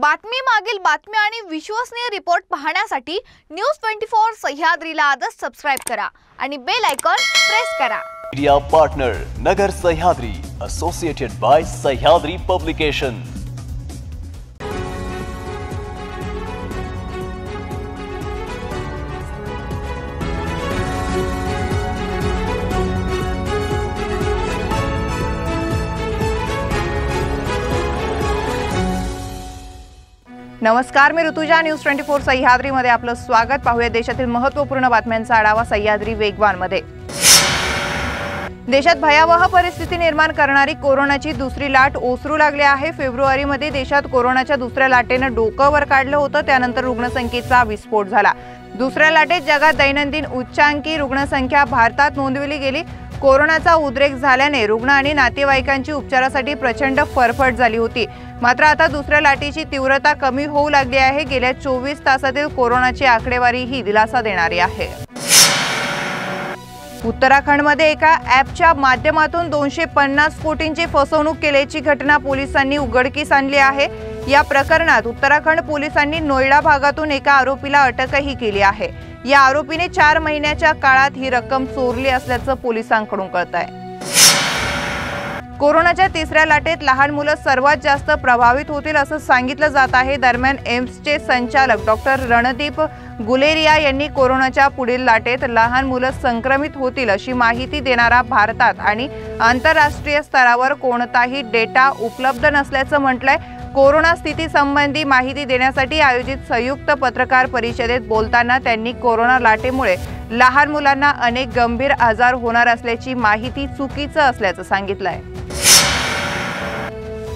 बातमीमागील बातम्या आणि विश्वसनीय रिपोर्ट पाहण्यासाठी News24 सह्याद्रीला आज सबस्क्राइब करा आणि बेल आयकॉन प्रेस करा। Media partner Nagar Sahyadri, associated by Sahyadri publication. नमस्कार, मी ऋतुजा। News24 सह्याद्रीमध्ये आपलं स्वागत। पाहूया देशातील महत्त्वपूर्ण बातम्यांचा आढावा सह्याद्री वेगवानमध्ये। देशात भयावह परिस्थिती निर्माण करणारी कोरोनाची दुसरी लाट ओसरू लागली आहे। फेब्रुवारीमध्ये देशात कोरोनाच्या दुसऱ्या लाटेनं डोकं वर काढलं होतं, त्यानंतर रुग्णसंख्येचा विस्फोट झाला। दुसऱ्या लाटेत जगात दैनंदिन उच्चांकी रुग्णसंख्या भारतात नोंदवली गेली। कोरोनाचा उद्रेक झाल्याने रुग्ण आणि नातेवाईकांची उपचारासाठी प्रचंड फरफट झाली होती, मात्र आता दुसऱ्या लाटेची तीव्रता कमी होऊ लागली आहे। गेल्या 24 तासातील कोरोनाची आकडेवारी ही दिलासा देणारी आहे। उत्तराखंडमध्ये एका ॲपच्या माध्यमातून 250 कोटींची फसवणूक केल्याची घटना पोलिसांनी उघडकीस आणली आहे। या प्रकरणात उत्तराखंड पोलिसांनी नोएडा भागातून एका आरोपीला अटकही केली आहे। या आरोपीने 4 महिन्याच्या काळात ही रक्कम चोरली असल्याचं पोलिसांकडून कळतंय। कोरोनाच्या तिसऱ्या लाटेत लहान मुलं सर्वात जास्त प्रभावित होतील असं सांगितलं जात आहे। दरम्यान एम्सचे संचालक डॉक्टर रणदीप गुलेरिया यांनी कोरोनाच्या पुढील लाटेत लहान मुलं संक्रमित होतील अशी माहिती देणारा भारतात आणि आंतरराष्ट्रीय स्तरावर कोणताही डेटा उपलब्ध नसल्याचं म्हटलंय। कोरोना स्थिती संबंधी माहिती देण्यासाठी आयोजित संयुक्त पत्रकार परिषदेत बोलताना त्यांनी कोरोना लाटेमुळे लहान मुलांना अनेक गंभीर आजार होणार असल्याची माहिती चुकीचं असल्याचं सांगितलंय।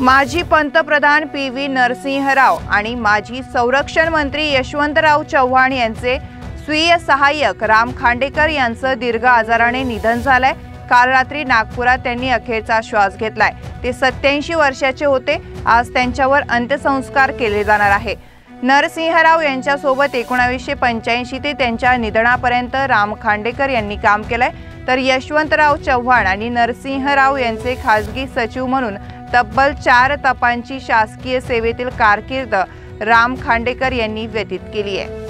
माजी पंतप्रधान PV नरसिंहराव आणि माजी संरक्षण मंत्री यशवंतराव चव्हाण यांचे स्वीय सहाय्यक राम खांडेकर यांचं दीर्घ आजाराने निधन झालंय। काल रात्री नागपुरात त्यांनी अखेरचा श्वास घेतलाय। ते 87 वर्षाचे होते। आज त्यांच्यावर अंत्यसंस्कार केले जाणार आहे। नरसिंहराव यांच्यासोबत 1985 ते त्यांच्या निधनापर्यंत राम खांडेकर यांनी काम केलंय, तर यशवंतराव चव्हाण आणि नरसिंहराव यांचे खासगी सचिव म्हणून तब्बल 4 तपांची शासकीय सेवेतील कारकीर्द राम खांडेकर यांनी व्यतीत केली आहे।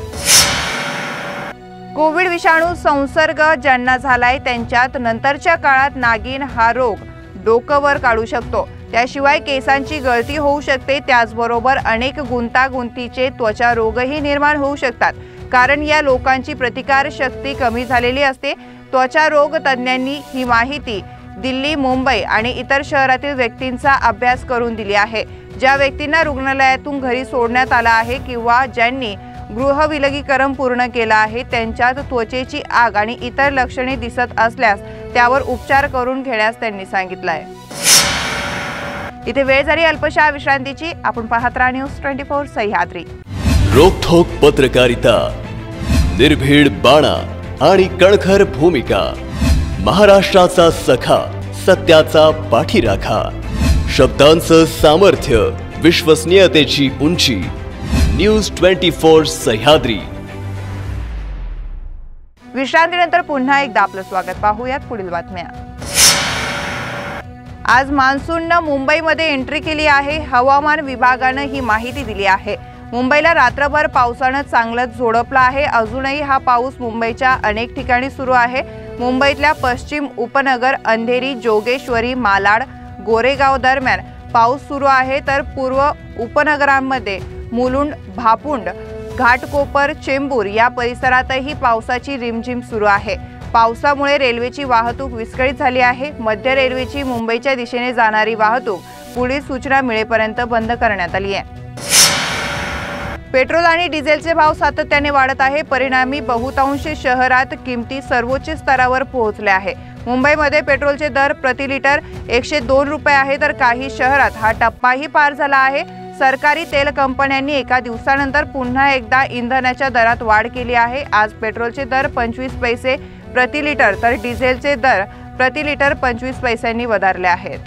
कोविड विषाणू संसर्ग ज्यांना झालाय त्यांच्यात नंतरच्या काळात नागिन हा रोग डोकं वर काढू शकतो। त्याशिवाय केसांची गळती होऊ शकते, त्याचबरोबर अनेक गुंतागुंतीचे त्वचा रोगही निर्माण होऊ शकतात, कारण या लोकांची प्रतिकार शक्ती कमी झालेली असते। त्वचा रोग तज्ज्ञांनी ही माहिती दिल्ली, मुंबई आणि इतर शहरातील व्यक्तींचा अभ्यास करून दिली आहे। ज्या व्यक्तींना रुग्णालयातून घरी सोडण्यात आलं आहे किंवा ज्यांनी गृह विलगीकरण पूर्ण केलं आहे त्यांच्यात त्वचेची आग आणि इतर लक्षणे दिसत असल्यास त्यावर उपचार करून घेण्यास त्यांनी सांगितलंय। इथे वेळ झाली अल्पशा विश्रांतीची। आपण पाहत राहा News24 सह्याद्री। रोखोक पत्रकारिता, निर्भीड बाणा आणि कणखर भूमिका, महाराष्ट्राचा सखा, सत्याचा पाठीराखा, शब्दांचं सामर्थ्य, विश्वसनीयतेची उंची। News24 सह्याद्री। विश्रांतीनंतर पुन्हा एकदा आपलं स्वागत। पाहूयात पुढील बातम्या। आज मान्सूननं मुंबईमध्ये एंट्री केली आहे। हवामान विभागानं ही माहिती दिली आहे। मुंबईला रात्रभर पावसानं चांगलंच झोडपलं आहे। अजूनही हा पाऊस मुंबईच्या अनेक ठिकाणी सुरू आहे। मुंबईतल्या पश्चिम उपनगर, अंधेरी, जोगेश्वरी, मालाड, गोरेगाव दरम्यान पाऊस सुरू आहे, तर पूर्व उपनगरांमध्ये मुलुंड, भापुंड, घाटकोपर, चेंबूर या परिसरातही पावसाची रिमझिम सुरू आहे। पावसामुळे रेल्वेची वाहतूक विस्कळीत झाली आहे। मध्य रेल्वेची मुंबईच्या दिशेने जाणारी वाहतूक पुढील सूचना मिळेपर्यंत बंद करण्यात आली आहे। पेट्रोल आणि डिझेलचे भाव सातत्याने वाढत आहे, परिणामी बहुतांश शहरात किमती सर्वोच्च स्तरावर पोहोचल्या आहे। मुंबईमध्ये पेट्रोलचे दर प्रति लिटर 102 रुपये आहे, तर काही शहरात हा टप्पाही पार झाला आहे। सरकारी तेल कंपन्यांनी एका दिवसानंतर पुन्हा एकदा इंधनाच्या दरात वाढ केली आहे। आज पेट्रोलचे दर 25 पैसे प्रति लिटर तर डिझेलचे दर प्रति लिटर 25 पैशांनी वधारले आहेत।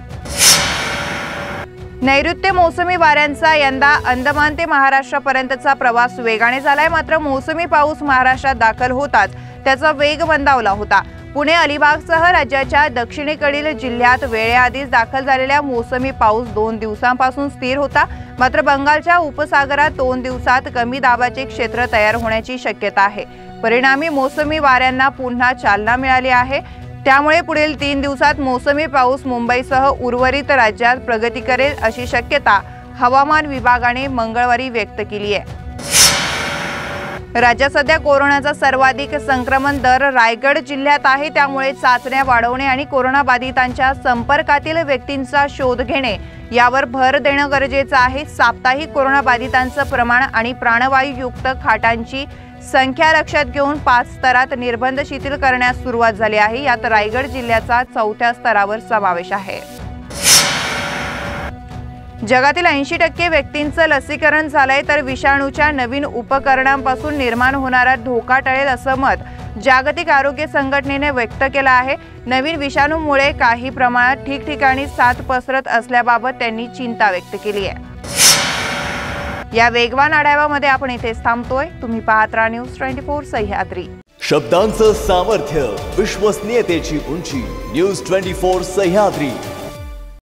नैऋत्य मोसमी वाऱ्यांचा यंदा अंदमान ते महाराष्ट्रापर्यंतचा प्रवास वेगाने झालाय, मात्र मोसमी पाऊस महाराष्ट्रात दाखल होताच त्याचा वेग मंदावला होता। पुणे अलिबागसह राज्याच्या दक्षिणेकडील जिल्ह्यात वेळेआधीच दाखल झालेला मोसमी पाऊस 2 दिवसांपासून स्थिर होता। मात्र बंगालच्या उपसागरात 2 दिवसात कमी दाबाचे क्षेत्र तयार होण्याची शक्यता आहे। परिणामी मोसमी वाऱ्यांना पुन्हा चालना मिळाली आहे। त्यामुळे पुढील 3 दिवसात मोसमी पाऊस मुंबईसह उर्वरित राज्यात प्रगती करेल अशी शक्यता हवामान विभागाने मंगळवारी व्यक्त केली आहे। राज्यात सध्या कोरोनाचा सर्वाधिक संक्रमण दर रायगड जिल्ह्यात आहे। त्यामुळे चाचण्या वाढवणे आणि कोरोनाबाधितांच्या संपर्कातील व्यक्तींचा शोध घेणे यावर भर देणे गरजेचे आहे। साप्ताहिक कोरोनाबाधितांचे प्रमाण आणि प्राणवायूयुक्त खाटांची संख्या लक्षात घेऊन 5 स्तरात निर्बंध शिथिल करण्यास सुरुवात झाली आहे। यात रायगड जिल्ह्याचा 4थ्या स्तरावर समावेश आहे। जगातील 80% व्यक्तींचं लसीकरण झालंय, तर विषाणूच्या नवीन उपकरणांपासून निर्माण होणारा धोका टळेल असं मत जागतिक आरोग्य संघटनेने व्यक्त केलं आहे। नवीन विषाणूमुळे काही प्रमाणात ठिकठिकाणी साथ पसरत असल्याबाबत त्यांनी चिंता व्यक्त केली आहे। या वेगवान आढाव्यामध्ये आपण इथेच थांबतोय। तुम्ही पाहत राहा न्यूज 24 सह्याद्री। शब्दांचं सामर्थ्य, विश्वसनीयतेची उंची, न्यूज 24 सह्याद्री।